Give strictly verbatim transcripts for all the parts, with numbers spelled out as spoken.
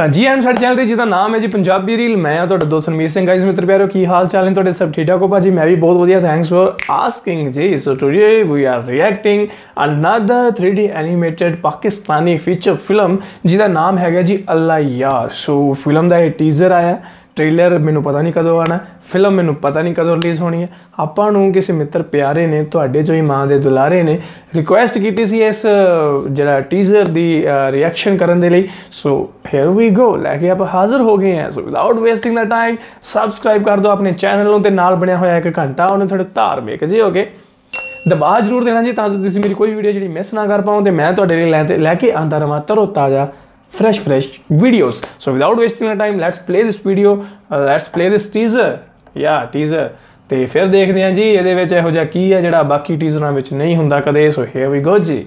तो जी एंड साढ़े चैनल जिसका नाम है जी पंजाबी रील। मैं तो दोस्त संमीत सिंह। गाइस मित्र प्यारो की हाल चाल है तो सब ठीक ठाक हो भाजी? मैं भी बहुत बढ़िया, thanks for asking ji. So today we are reacting another three D animated Pakistani feature film जिसका नाम है जी अल्लाह यार। सो फिल्म का यह टीजर आया, ट्रेलर मैनू पता नहीं कदों आना, फिल्म मैनू पता नहीं कदों रिलीज़ होनी है। आपां किसी मित्र प्यारे ने तुहाडे जो मां दे दुलारे ने रिक्वेस्ट की सी इस जरा टीजर दी रिएक्शन करन दे लई। सो हियर वी गो, लैके आप हाज़र हो गए हैं। So without wasting the time subscribe कर दो अपने चैनल ते नाल बनिया होया एक घंटा उन्हें थोड़े धार्मिक जी हो गए दबा जरूर देना जी, ताकि तुसीं मेरी कोई वीडियो जी मिस ना कर पाओ तो मैं तुहाडे लई लैके आंदा रहां तरो ताज़ा fresh fresh videos. So without wasting our time let's play this video, uh, let's play this teaser, yeah teaser, ते फिर देखते हैं जी ये विच इहो जिहा की है जिहड़ा बाकी टीजरां विच नहीं हुंदा कदे। सो here we go जी।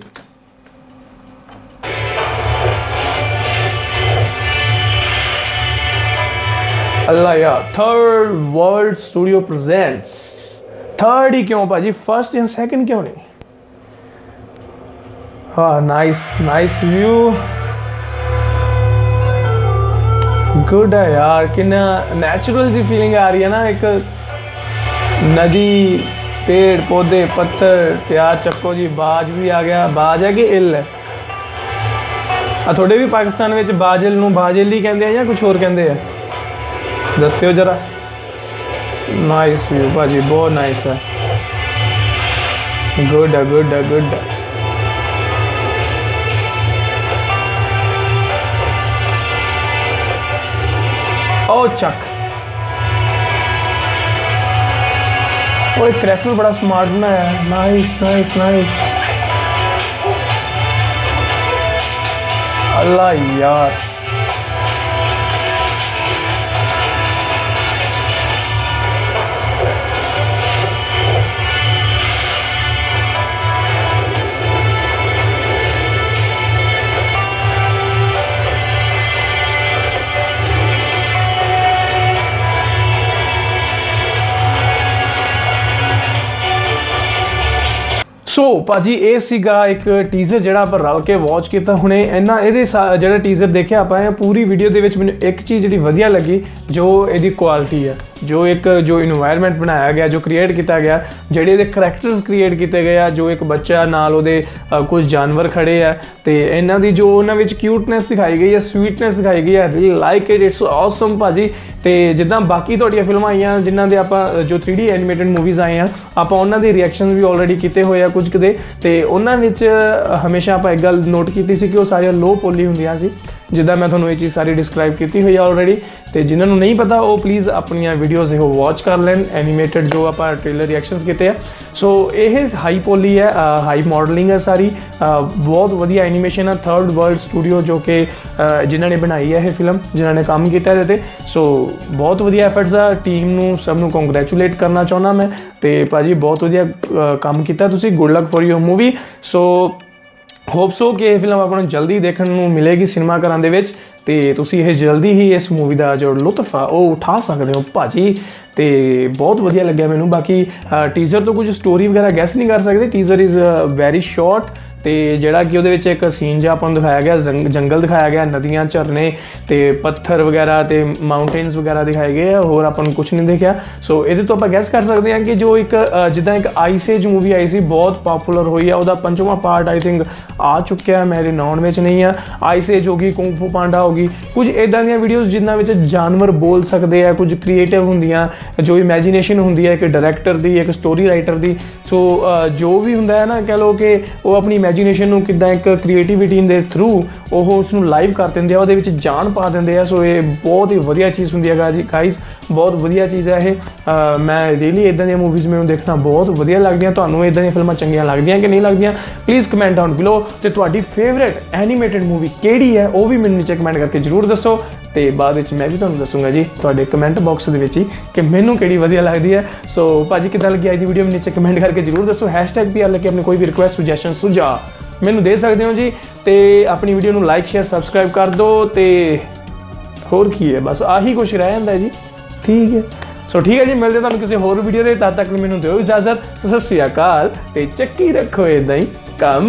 अल्लाह यार third world studio presents. Third ही क्यों भाजी, फर्स्ट या सेकंड क्यों नहीं? हाँ नाइस नाइस व्यू गुड है यार, कि ना नेचुरल जी फीलिंग आ रही है ना, एक नदी पेड़ पौधे पत्थर त्यार चक्को जी। बाज भी आ गया, बाज है कि इल है? थोड़े भी पाकिस्तान में बाजल नूं बाजल ही कहते हैं या कुछ होर कहते हैं, दस्यो जरा। नाइस व्यू भाजी, बहुत नाइस है, गुड है गुड है गुड है। ओ चक, वो एक करैक्टर बड़ा स्मार्ट बनाया है। नाइस नाइस नाइस अल्लाह यार। सो भाजी ये एक टीजर जोड़ा आप रल के वॉच किया हमने इन्ना ये जो टीजर देखा आप पूरी वीडियो के मैं एक चीज़ जी वजिया लगी जो यदी क्वालिटी है, जो एक जो इन्वायरमेंट बनाया गया, जो क्रिएट किया गया, जोड़े करैक्टर्स क्रिएट किए गए, जो एक बच्चा नाल उहदे कुछ जानवर खड़े है तो इन्हों की जो उन्होंने क्यूटनैस दिखाई गई है, स्वीटनैस दिखाई गई है। Really like it, it's awesome भाजी। तो जिदा बाकी तुहाडियां फिल्मां आईयां जिन्हां दे आपां जो थ्री डी एनीमेटेड मूवीज़ आए हैं आपां उन्हां दे रिएक्शनस भी ऑलरेडी किए हुए हैं कुछ कदे, तो उन्हां विच हमेशा आपां इक गल नोट की सी कि वो सारियां लो पोली हुंदियां सी, जिदा मैं तुहानूं ये चीज़ सारी डिस्क्राइब की हुई है ऑलरेडी। तो जिन्होंने नहीं पता वो प्लीज़ अपन वीडियोज़ यो वॉच कर लैन, एनीमेटेड जो आप ट्रेलर रिएक्शनस किए हैं। सो ये हाई पोली है, हाई मॉडलिंग है सारी, बहुत वधिया एनीमेशन है। थर्ड वर्ल्ड स्टूडियो जो कि जिन्होंने बनाई है ये फिल्म, जिन्होंने काम किया है। सो बहुत वधिया एफर्ट्स आ, टीम नूं सब नूं कंग्रेचुलेट करना चाहना मैं। तो भाजी बहुत वधिया काम किया, good luck for your movie. So hope so कि यह फिल्म आपको जल्दी देखने मिलेगी सिनेमा घरां दे विच, ते तुसी ये जल्दी ही इस मूवी का जो लुत्फ है वह उठा सकते हो भाजी। तो बहुत वधिया लगे मैनू। बाकी टीजर तो कुछ स्टोरी वगैरह गैस नहीं कर सकते, टीजर इज़ वेरी शॉर्ट। तो जोड़ा कि वो एक सीन जो आपको दिखाया गया, जंग जंगल दिखाया गया, नदियाँ झरने तो पत्थर वगैरह तो माउंटेन्स वगैरह दिखाए गए हैं, होर आपको कुछ नहीं देखा। सो ये तो आप गैस कर सकते हैं कि जो एक जिदा एक आइसेज मूवी आई सी बहुत पॉपूलर हुई है, वह पंजवां पार्ट आई थिंक आ चुका है, मेरे नॉन में नहीं है। आइसेज होगी, कुंग फू पांडा होगी, कुछ इदा दीआं वीडियोज़ जिन्होंने जानवर बोल सकते हैं, कुछ क्रिएटिव होंदियां, जो इमेजिनेशन होंदी है एक डायरैक्टर की, एक स्टोरी राइटर की। सो जो भी होंदा है ना कह लो कि वो अपनी इमेजिनेशन नूं किदां एक क्रिएटिविटी के थ्रू वो उसनूं लाइव कर देंदे आ, उहदे विच जान पा देंदे आ। सो ये बहुत ही वधिया चीज़ होंदी है जी गाइस, बहुत वधिया चीज़ है ये। मैं रियली इदां दी मूवीज़ मैनूं देखना बहुत वधिया लगदियां। तुहानूं इदां दी फिल्मां चंगियां लगदियां कि नहीं लगदियां, प्लीज़ कमेंट डाउन बिलो। ते तुहाडी फेवरेट एनीमेटेड मूवी किहड़ी है वो भी मैनूं नीचे कमेंट करके जरूर दसो, तो बाद विच मैं भी तुहानूं दसूँगा जी तुहाडे कमेंट बॉक्स दे विच ही कि मैनूं किहड़ी वधिया लगदी है। सो भाजी किदां लगी आज दी वीडियो, मैनूं नीचे कमेंट करके जरूर दसो। हैशटैग पीआर लेके अपनी कोई भी रिक्वेस्ट सुजैशन सुझाव मैनूं दे सकदे हो जी। तो अपनी वीडियो नूं लाइक शेयर सबसक्राइब कर दो, तो होर की है बस आही कुछ रह जांदा जी, ठीक है। सो ठीक है जी, मिलते तुहानूं किसी होर वीडियो दे, तद तक मैनूं दिओ इजाज़त। सत श्री अकाल, ते चक्की रखो इदां ही कम।